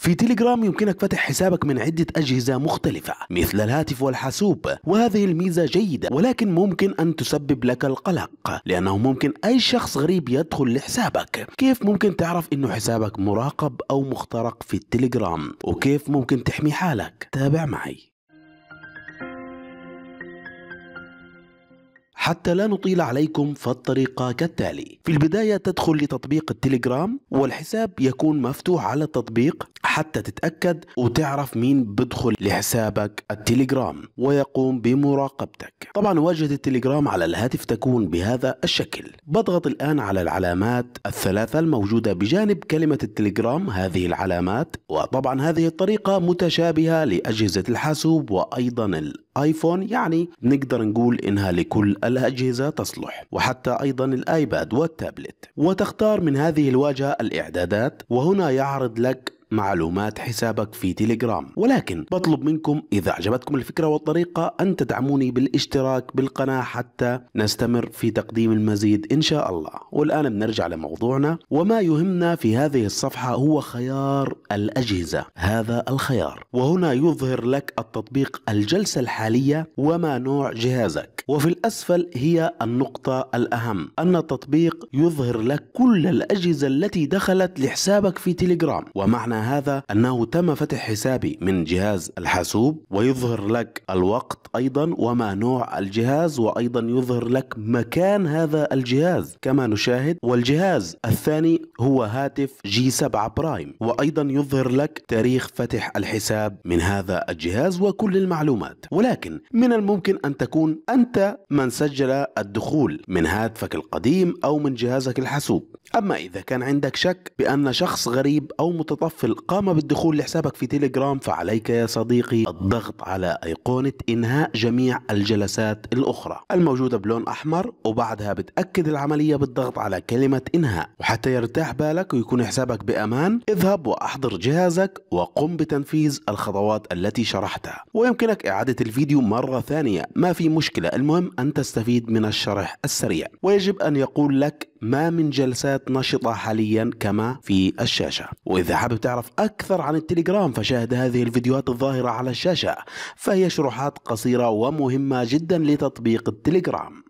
في تيليجرام يمكنك فتح حسابك من عدة أجهزة مختلفة مثل الهاتف والحاسوب، وهذه الميزة جيدة ولكن ممكن أن تسبب لك القلق لأنه ممكن أي شخص غريب يدخل لحسابك. كيف ممكن تعرف إنه حسابك مراقب أو مخترق في التيليجرام؟ وكيف ممكن تحمي حالك؟ تابع معي. حتى لا نطيل عليكم فالطريقة كالتالي. في البداية تدخل لتطبيق التليجرام والحساب يكون مفتوح على التطبيق حتى تتأكد وتعرف مين بيدخل لحسابك التليجرام ويقوم بمراقبتك. طبعا واجهة التليجرام على الهاتف تكون بهذا الشكل. بضغط الآن على العلامات الثلاثة الموجودة بجانب كلمة التليجرام، هذه العلامات، وطبعا هذه الطريقة متشابهة لأجهزة الحاسوب وأيضا ايفون، يعني نقدر نقول انها لكل الاجهزه تصلح، وحتى ايضا الايباد والتابلت. وتختار من هذه الواجهه الاعدادات، وهنا يعرض لك معلومات حسابك في تيليجرام. ولكن بطلب منكم إذا أعجبتكم الفكرة والطريقة أن تدعموني بالاشتراك بالقناة حتى نستمر في تقديم المزيد إن شاء الله. والآن بنرجع لموضوعنا، وما يهمنا في هذه الصفحة هو خيار الأجهزة، هذا الخيار، وهنا يظهر لك التطبيق، الجلسة الحالية، وما نوع جهازك. وفي الأسفل هي النقطة الأهم، أن التطبيق يظهر لك كل الأجهزة التي دخلت لحسابك في تيليجرام. ومعنى هذا أنه تم فتح حسابي من جهاز الحاسوب، ويظهر لك الوقت أيضا وما نوع الجهاز، وأيضا يظهر لك مكان هذا الجهاز كما نشاهد. والجهاز الثاني هو هاتف G7 برايم، وأيضا يظهر لك تاريخ فتح الحساب من هذا الجهاز وكل المعلومات. ولكن من الممكن أن تكون أنت من سجل الدخول من هاتفك القديم أو من جهازك الحاسوب. أما إذا كان عندك شك بأن شخص غريب أو متطفل قام بالدخول لحسابك في تيليجرام، فعليك يا صديقي الضغط على أيقونة إنهاء جميع الجلسات الأخرى الموجودة بلون أحمر، وبعدها بتأكد العملية بالضغط على كلمة إنهاء. وحتى يرتاح بالك ويكون حسابك بأمان، اذهب وأحضر جهازك وقم بتنفيذ الخطوات التي شرحتها. ويمكنك إعادة الفيديو مرة ثانية، ما في مشكلة، المهم أن تستفيد من الشرح السريع. ويجب أن يقول لك ما من جلسات نشطة حاليا كما في الشاشة. وإذا حابب تعرف أكثر عن التليجرام فشاهد هذه الفيديوهات الظاهرة على الشاشة، فهي شروحات قصيرة ومهمة جدا لتطبيق التليجرام.